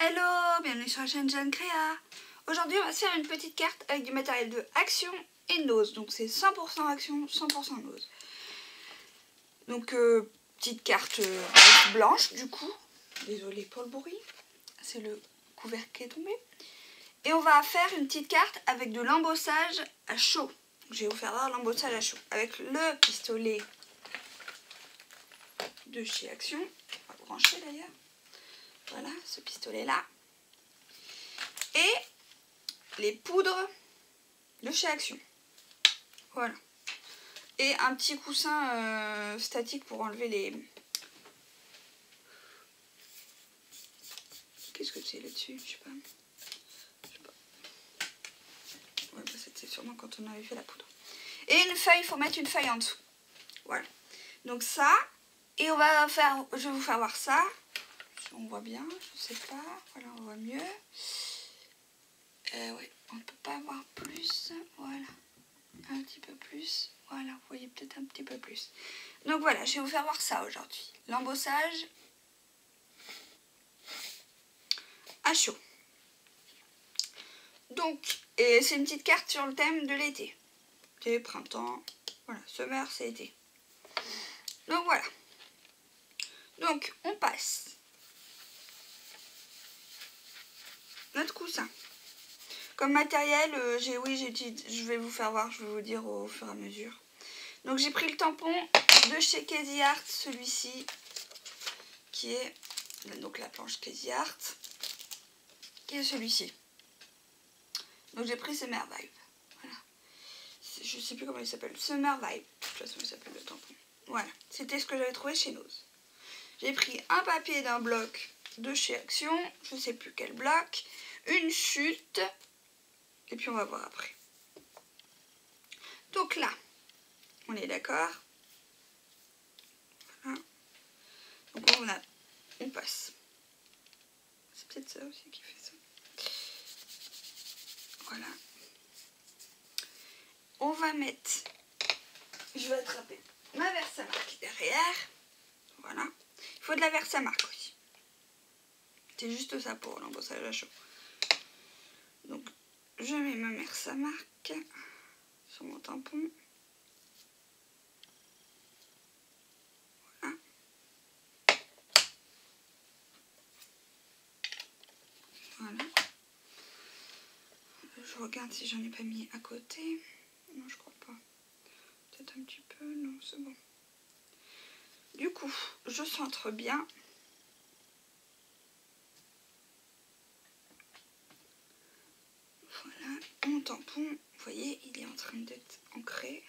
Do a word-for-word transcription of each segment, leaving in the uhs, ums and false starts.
Hello, bienvenue sur la chaîne Jeanne Créa. Aujourd'hui on va se faire une petite carte avec du matériel de Action et Noz. Donc c'est cent pour cent Action, cent pour cent Noz. Donc euh, petite carte euh, blanche du coup. Désolée pour le bruit, c'est le couvercle qui est tombé. Et on va faire une petite carte avec de l'embossage à chaud. Je vais vous faire voir l'embossage à chaud. Avec le pistolet de chez Action. On va brancher d'ailleurs. Voilà, ce pistolet-là. Et les poudres de chez Action. Voilà. Et un petit coussin euh, statique pour enlever les... Qu'est-ce que c'est là-dessus? Je sais pas. Je sais pas. Ouais, bah, c'était sûrement quand on avait fait la poudre. Et une feuille, il faut mettre une feuille en dessous. Voilà. Donc ça. Et on va faire... Je vais vous faire voir ça. On voit bien, je sais pas, voilà, on voit mieux. Euh, ouais, on ne peut pas avoir plus, voilà, un petit peu plus, voilà, vous voyez peut-être un petit peu plus. Donc voilà, je vais vous faire voir ça aujourd'hui, l'embossage à chaud. Donc, et c'est une petite carte sur le thème de l'été, c'est printemps, voilà, summer, c'est été. Donc voilà, donc on passe notre coussin comme matériel. euh, j'ai oui j'ai je vais vous faire voir, je vais vous dire au fur et à mesure. Donc j'ai pris le tampon de chez Kesi'Art, celui-ci qui est donc la planche Kesi'Art, qui est celui-ci. Donc j'ai pris Summer Vibe, voilà, je sais plus comment il s'appelle, Summer Vibe de toute façon il s'appelle le tampon. Voilà, c'était ce que j'avais trouvé chez Noz. J'ai pris un papier d'un bloc de chez Action, je sais plus quel bloc, une chute, et puis on va voir après. Donc là, on est d'accord. Voilà. Donc on, a, on passe. C'est peut-être ça aussi qui fait ça. Voilà. On va mettre, je vais attraper ma VersaMark derrière. Voilà. Il faut de la VersaMark aussi. C'est juste ça pour l'embossage à chaud. Donc, je mets ma VersaMark sur mon tampon. Voilà. Voilà. Je regarde si j'en ai pas mis à côté. Non, je crois pas. Peut-être un petit peu. Non, c'est bon. Du coup, je centre bien. Mon tampon, vous voyez, il est en train d'être ancré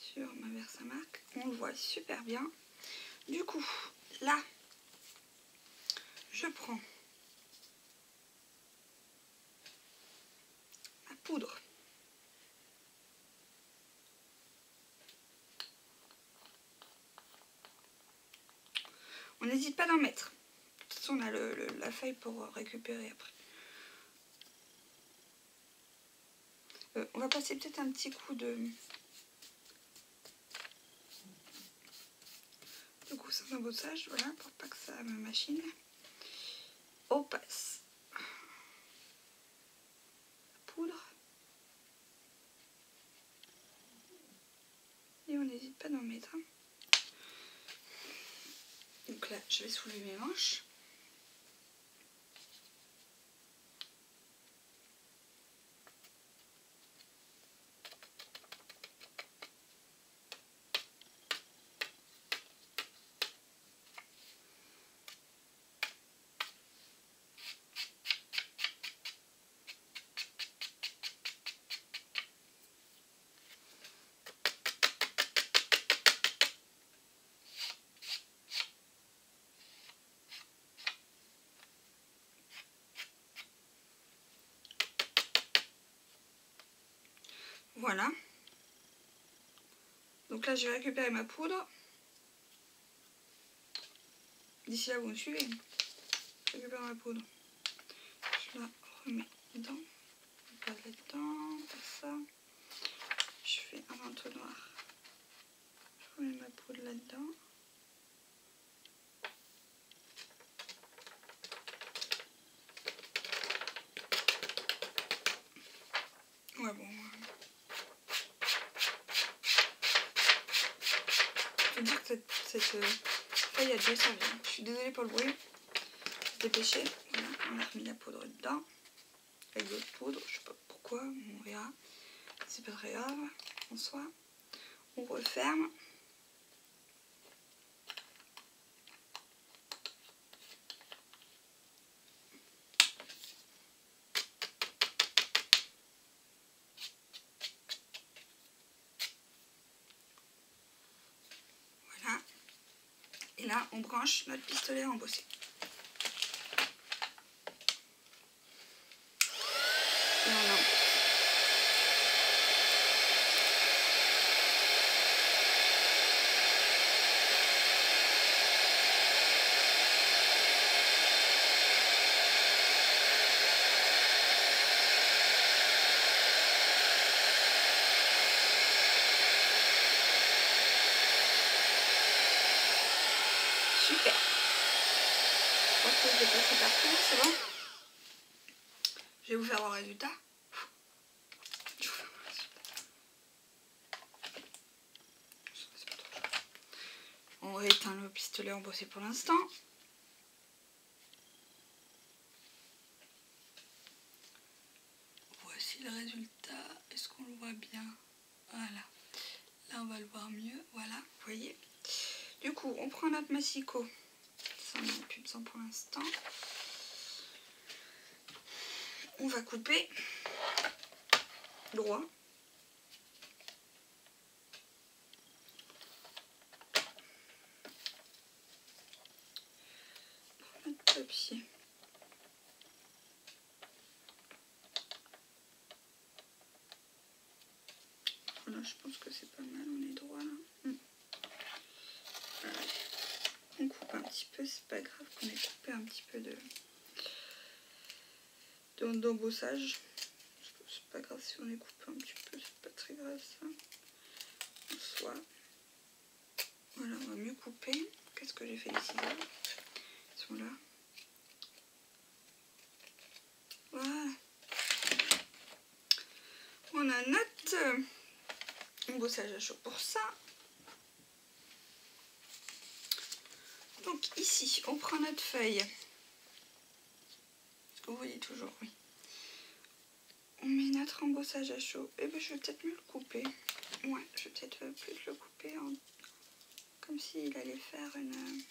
sur ma VersaMark. On le voit super bien. Du coup, là, je prends ma poudre. On n'hésite pas d'en mettre. De toute façon, on a le, le, la feuille pour récupérer après. Euh, on va passer peut-être un petit coup de, de coussin d'embossage, voilà, pour pas que ça me machine. On passe la poudre. Et on n'hésite pas d'en mettre. Hein. Donc là, je vais soulever mes manches. Voilà. Donc là, je vais récupérer ma poudre. D'ici là, vous me suivez. Je récupère ma poudre. Je la remets dedans. Pas là-dedans, pas ça. Je fais un entonnoir. Je remets ma poudre là-dedans. c'est que là, il y a déjà servi. Je suis désolée pour le bruit. Je vais dépêcher. Voilà, on a remis la poudre dedans. Avec d'autres poudres, je sais pas pourquoi, on verra. C'est pas très grave en soi. On referme. Et là, on branche notre pistolet à embosser. Et on embauche. Super. Je pense que je vais passer partout, c'est bon. Je vais vous faire le résultat. Je vais vous faire le résultat. On rééteint le pistolet embossé pour l'instant. Voici le résultat. Est-ce qu'on le voit bien? Voilà. Là, on va le voir mieux. Voilà, vous voyez. Du coup, on prend notre massicot. Ça, on n'en a plus besoin pour l'instant. On va couper droit. Pour notre papier. Voilà, je pense que c'est pas mal, on est droit là. On coupe un petit peu, c'est pas grave qu'on ait coupé un petit peu de d'embossage. C'est pas grave si on est coupé un petit peu, c'est pas très grave ça. En soi. Voilà, on va mieux couper. Qu'est-ce que j'ai fait les ciseaux? Ils sont là. Voilà. On a notre embossage à chaud pour ça. Donc ici, on prend notre feuille. Est-ce que vous voyez toujours? Oui. On met notre embossage à chaud. Et eh ben je vais peut-être mieux le couper. Ouais, je vais peut-être plus le couper en... comme s'il allait faire une...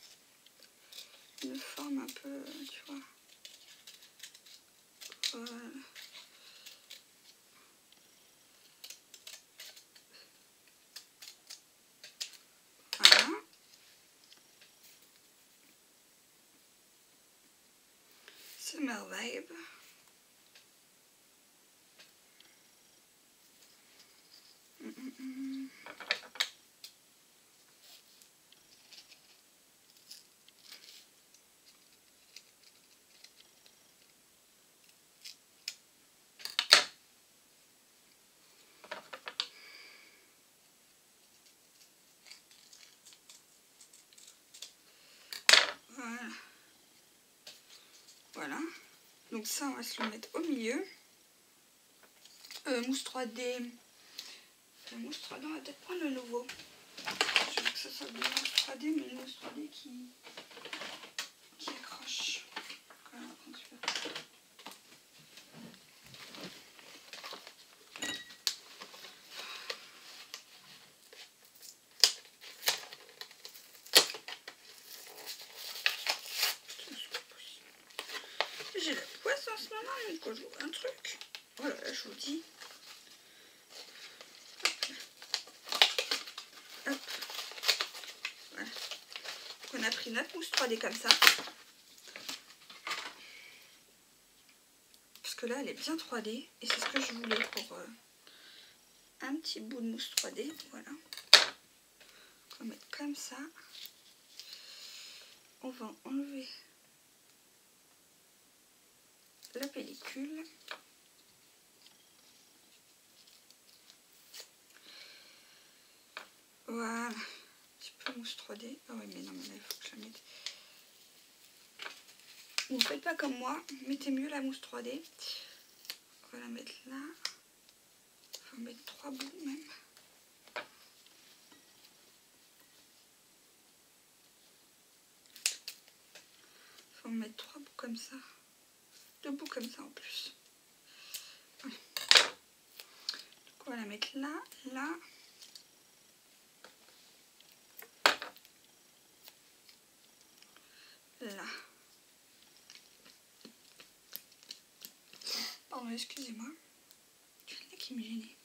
une forme un peu, tu vois. Voilà. Summer Vibe. Mm -mm. Voilà, donc ça on va se le mettre au milieu. Euh, mousse trois D. La mousse trois D, on va peut-être prendre le nouveau. Je veux que ça soit bien mousse trois D, mais une mousse trois D qui, qui accroche. Voilà, un truc. Voilà, là, je vous dis. Hop. Hop. Voilà. Donc, on a pris notre mousse trois D comme ça. Parce que là, elle est bien trois D. Et c'est ce que je voulais pour euh, un petit bout de mousse trois D. Voilà. On va mettre comme ça. On va enlever la pellicule voilà un petit peu mousse trois D. Ah ouais mais non mais là il faut que je la mette. Vous faites pas comme moi, mettez mieux la mousse trois D. On va la mettre là, on va mettre trois bouts même. faut en mettre trois bouts comme ça. Deux bouts comme ça en plus. Ouais. Donc on va la mettre là, là. Là. Pardon, excusez-moi. C'est là qui me gênait.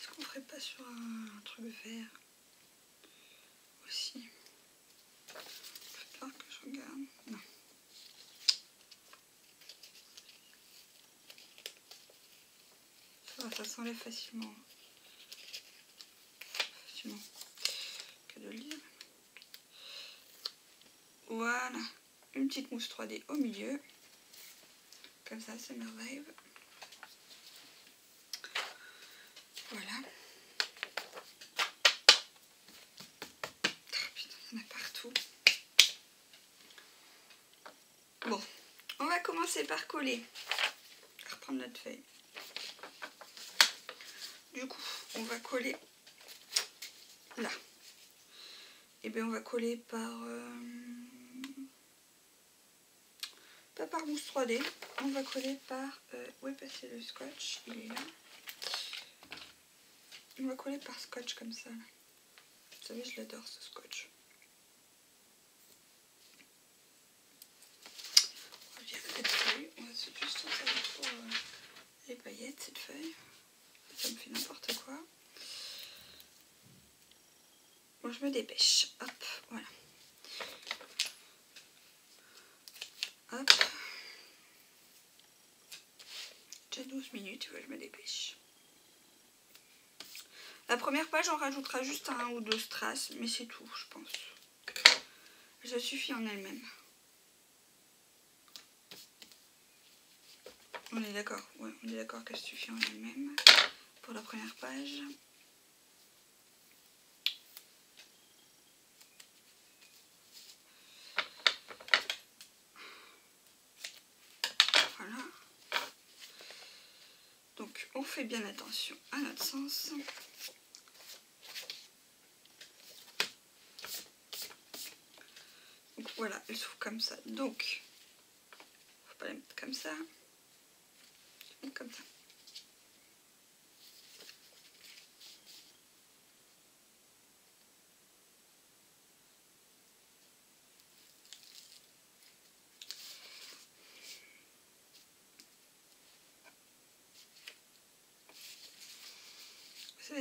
Est-ce qu'on ferait pas sur un, un truc vert aussi? Faut pas que je regarde. Non. Ça va, ça s'enlève facilement. Que de lire. Voilà, une petite mousse trois D au milieu, comme ça, Summer Vibe. Voilà. Oh, putain, il y en a partout. Bon, on va commencer par coller. On va reprendre notre feuille. Du coup, on va coller. Là. Et bien on va coller par euh, pas par mousse trois D, on va coller par euh, où est passé le scotch? Il est là. On va coller par scotch comme ça. Vous savez, je l'adore ce scotch. On revient à cette feuille. On va se juste en servir pour euh, les paillettes, cette feuille. Ça me fait n'importe quoi. Bon, je me dépêche. Hop, voilà. Hop. J'ai douze minutes, ouais, je me dépêche. La première page, on rajoutera juste un ou deux strass, mais c'est tout, je pense. Ça suffit en elle-même. On est d'accord, ouais, on est d'accord qu'elle suffit en elle-même pour la première page. On fait bien attention à notre sens. Donc voilà, elle s'ouvre comme ça. Donc, faut pas la mettre comme ça. Et comme ça.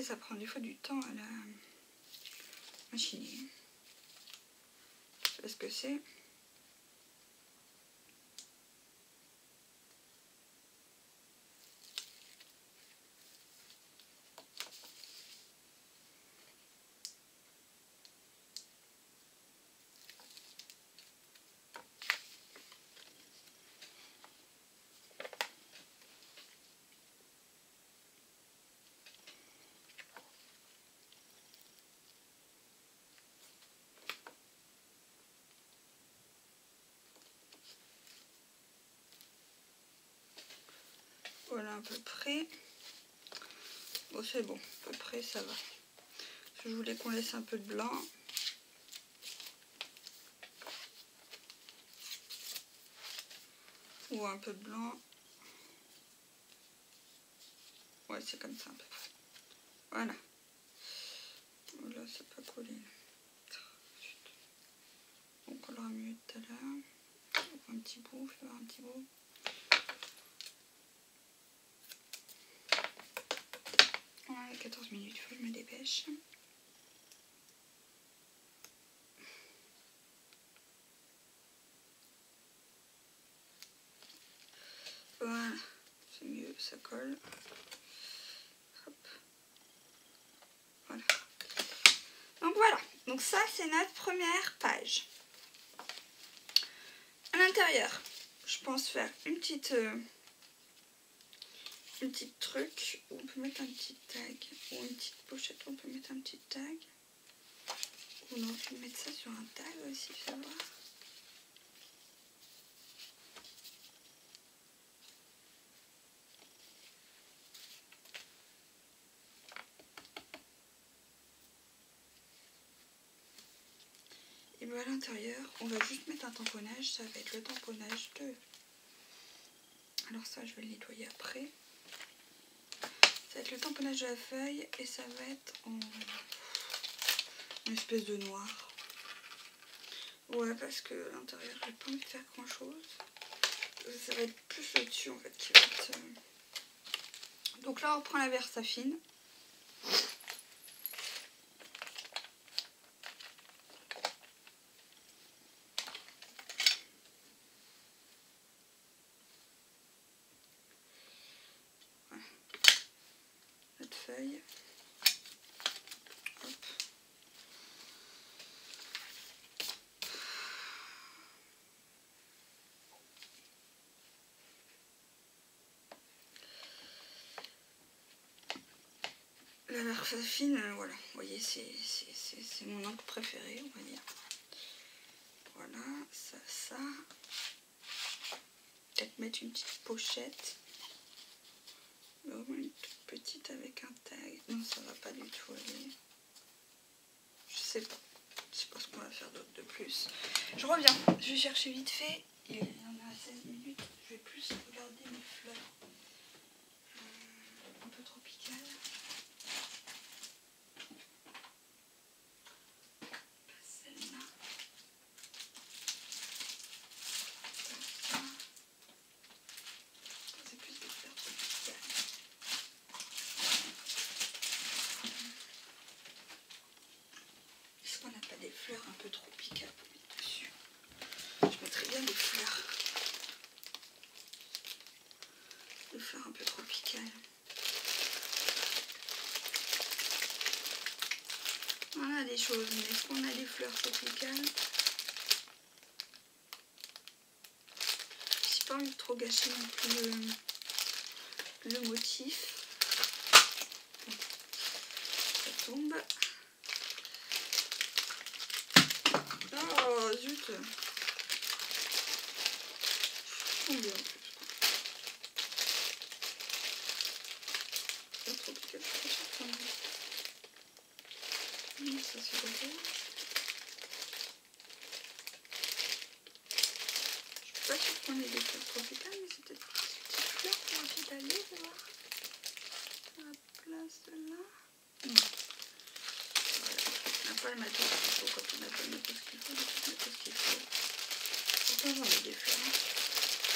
Ça prend des fois du temps à la machiner. Je sais pas ce que c'est. Voilà à peu près. Bon, c'est bon, à peu près ça va. Je voulais qu'on laisse un peu de blanc. Ou un peu de blanc. Ouais, c'est comme ça à peu près. Voilà. Là, c'est pas collé. Donc on l'aura mieux tout à l'heure. Un petit bout, je vais voir un petit bout. quatorze minutes, faut que je me dépêche. Voilà, c'est mieux, ça colle. Hop. Voilà. Donc voilà, donc ça c'est notre première page. À l'intérieur, je pense faire une petite... Euh, un petit truc où on peut mettre un petit tag, ou une petite pochette où on peut mettre un petit tag, ou non, je vais mettre ça sur un tag aussi, ça va. à l'intérieur, on va juste mettre un tamponnage. Ça va être le tamponnage de... Alors ça, je vais le nettoyer après. Ça va être le tamponnage de la feuille et ça va être en... une espèce de noir. Ouais, parce que à l'intérieur, j'ai pas envie de faire grand chose. Ça va être plus le dessus en fait qui va être... Donc là, on prend la VersaFine. Feuille. Hop. La VersaFine, voilà, vous voyez, c'est mon encre préférée, on va dire. Voilà, ça, ça. Peut-être mettre une petite pochette. Une toute petite avec un tag. Non, ça va pas du tout aller. Je sais pas. Je sais pas ce qu'on va faire d'autre de plus. Je reviens. Je vais chercher vite fait. Il y en a seize minutes. Je vais plus regarder mes fleurs. Un peu tropicales. Un peu tropical. On a des choses, mais est-ce qu'on a des fleurs tropicales? J'ai pas envie de trop gâcher non plus le, le motif. Ça tombe. Oh zut! Je suis tombée. Ça c'est bon. Je suis pas sûre qu'on ait des fleurs tropicales, mais c'est peut-être des petites fleurs qu'on a envie d'aller voir à la place de là. Non. Voilà. On n'a pas le matos qu'il faut. Quand on n'a pas le matos qu'il faut, on n'a pas le matos qu'il faut. Pourtant j'en ai des fleurs.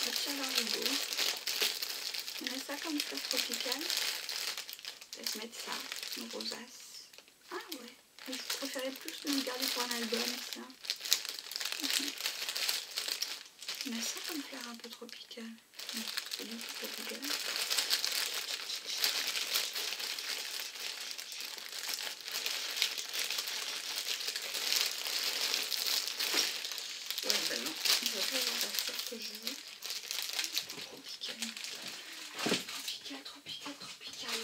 On tient l'arigot. On met ça comme fleur tropicale. Peut-être mettre ça, une rosace. Ah ouais. Je préférais plus me garder pour un album, ça. On a ça comme fleur un peu tropicale. Non, c'est du tout tropical. Ouais, ben non, je vais pas avoir la fleur que je veux. Tropical. Tropical, tropical, tropical.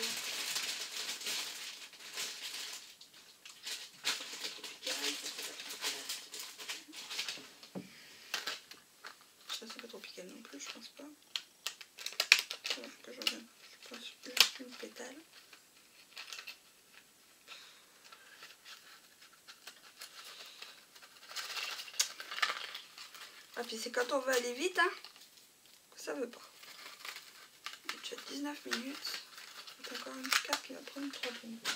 Non plus, je pense pas. Alors que je regarde. Je pense juste une pétale. Ah, puis c'est quand on veut aller vite, hein, que ça veut pas. Et tu as dix-neuf minutes. C'est encore une carte qui va prendre trois minutes.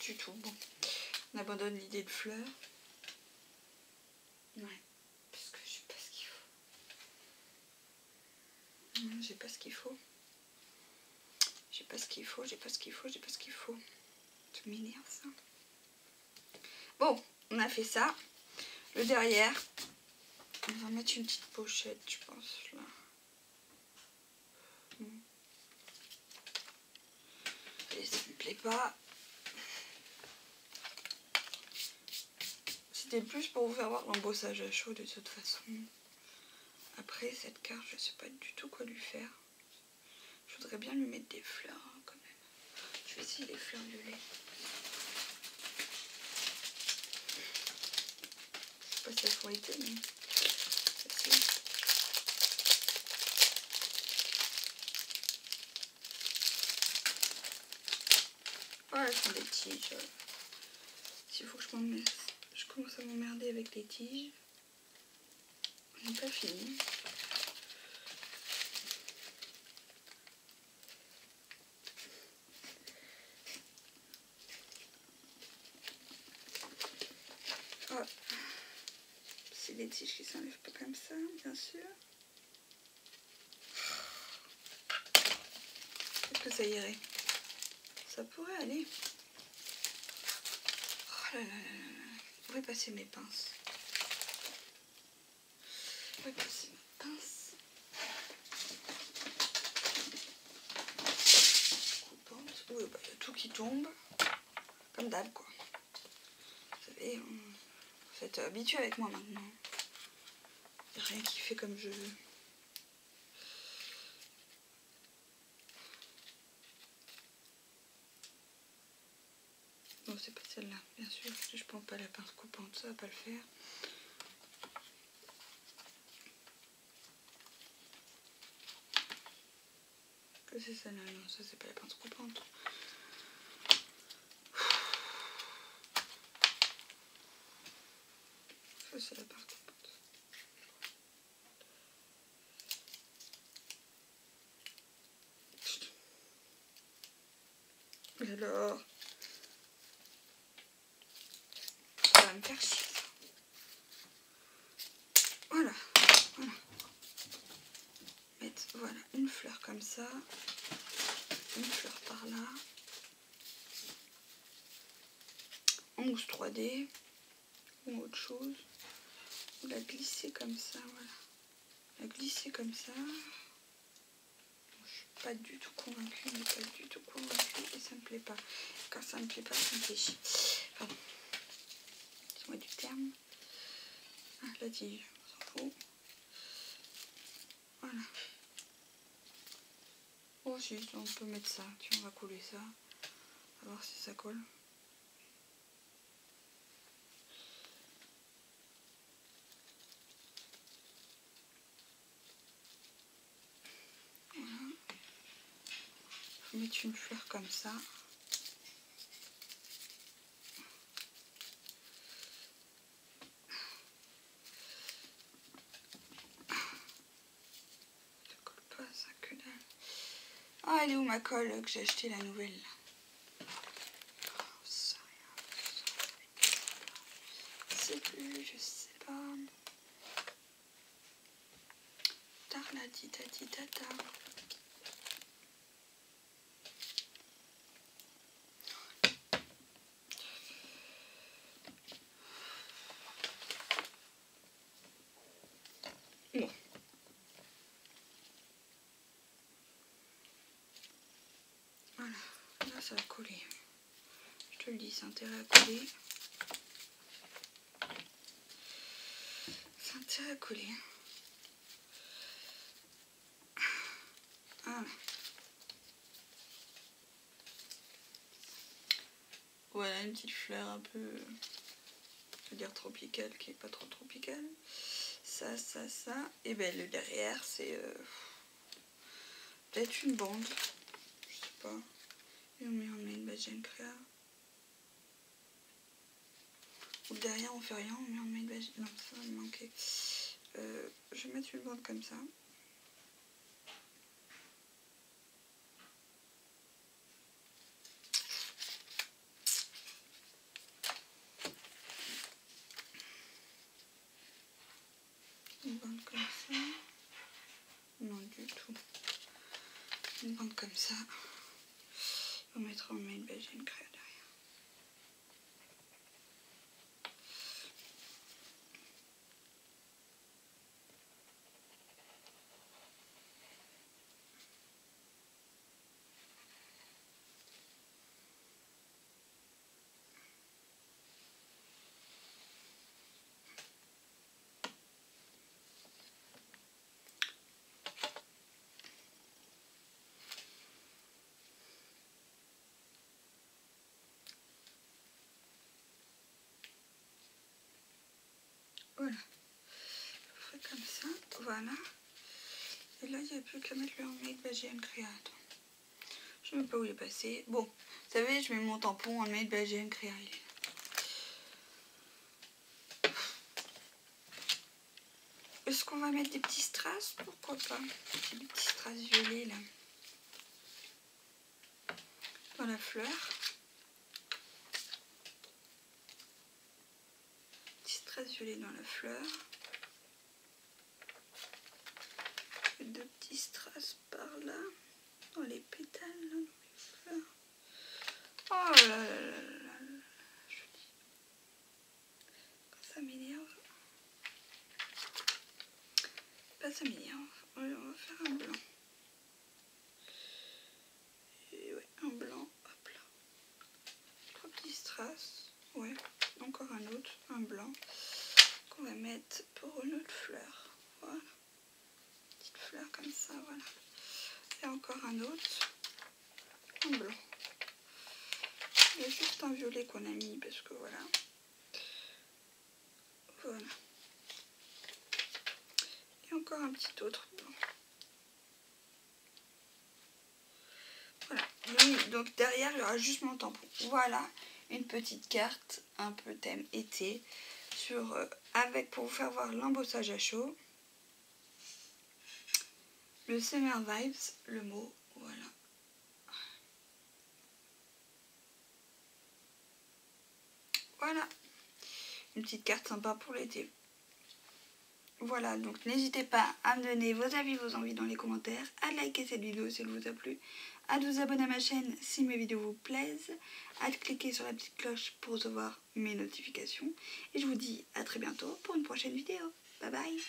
Du tout, bon, on abandonne l'idée de fleurs. Ouais, parce que je sais pas ce qu'il faut. Mmh, j'ai pas ce qu'il faut. J'ai pas ce qu'il faut, j'ai pas ce qu'il faut, j'ai pas ce qu'il faut. Tout m'énerve ça. Bon, on a fait ça. Le derrière, on va mettre une petite pochette, je pense, là. Mmh. Et ça me plaît pas. Plus pour vous faire voir l'embossage à chaud de toute façon. Après cette carte, je sais pas du tout quoi lui faire. Je voudrais bien lui mettre des fleurs, hein, quand même. Je vais essayer des fleurs violets. Je sais pas si elles font été, mais Oh elles sont des tiges. S'il faut que je m'emmerde, je commence à m'emmerder avec les tiges. J'ai pas fini. Oh. C'est des tiges qui s'enlèvent pas comme ça, bien sûr. Est-ce que ça irait? Ça pourrait aller. Oh là là là là. Où est passée mes pinces? Où est passée mes pinces? Coupante. Oui, bah, y a tout qui tombe. Comme d'hab, quoi. Vous savez, on... vous êtes habitués avec moi maintenant. Y a rien qui fait comme je veux. C'est pas celle-là, bien sûr, parce que je prends pas la pince coupante, ça va pas le faire. Que c'est celle-là? Non, ça c'est pas la pince coupante. Ça c'est la pince coupante. Et alors voilà, voilà. Mettre voilà une fleur comme ça, une fleur par là, en mousse trois D ou autre chose, ou la glisser comme ça, voilà, la glisser comme ça. Bon, je suis pas du tout convaincue, mais pas du tout convaincue et ça me plaît pas. Quand ça me plaît pas, ça me fait chier. Pardon. Moi du terme. Ah, la tige, on s'en fout. Voilà. Oh si, on peut mettre ça. Tiens, on va coller ça. On va voir si ça colle. Voilà. Faut mettre une fleur comme ça. Elle est où ma colle que j'ai acheté la nouvelle? Je sais plus, je sais pas. Tarla dit tati tata. Ça va coller, je te le dis, c'est intérêt à coller, c'est intérêt à coller. Voilà. Voilà une petite fleur un peu, je veux dire tropicale, qui est pas trop tropicale. Ça, ça, ça, et ben le derrière c'est euh, peut-être une bande, je sais pas. Et on met une base Jeanne Créa. Ou derrière on fait rien, on met, on met une base. Non, ça va me manquer. Euh, je vais mettre une bande comme ça. Une bande comme ça. Non du tout. Une bande comme ça. On mettra en main une belle Jeanne Créa derrière. Voilà, on fait comme ça, voilà. Et là, il n'y a plus qu'à mettre le remake de Jeanne Créa. Attends. Je Je ne sais même pas où il est passé. Bon, vous savez, je mets mon tampon en mail de B G M Create. Est-ce qu'on va mettre des petits strass? Pourquoi pas? Des petits strass violets là. Dans la fleur. Petits strass violets dans la fleur. Deux petits strass par là. Dans les pétales, dans les fleurs. Oh là là là là là, je dis. Ça m'énerve. Pas ça m'énerve. On va faire un blanc. Et ouais, un blanc. Hop là. Trois petits strass. Ouais, encore un autre, un blanc. Qu'on va mettre pour une autre fleur. Voilà. Petite fleur comme ça, voilà. Et encore un autre, un blanc. Il y a juste un violet qu'on a mis parce que voilà. Voilà. Et encore un petit autre blanc. Voilà. Et donc derrière, il y aura juste mon tampon. Voilà une petite carte, un peu thème été, sur euh, avec pour vous faire voir l'embossage à chaud. Le Summer Vibes, le mot, voilà. Voilà. Une petite carte sympa pour l'été. Voilà, donc n'hésitez pas à me donner vos avis, vos envies dans les commentaires, à liker cette vidéo si elle vous a plu, à vous abonner à ma chaîne si mes vidéos vous plaisent, à cliquer sur la petite cloche pour recevoir mes notifications. Et je vous dis à très bientôt pour une prochaine vidéo. Bye bye!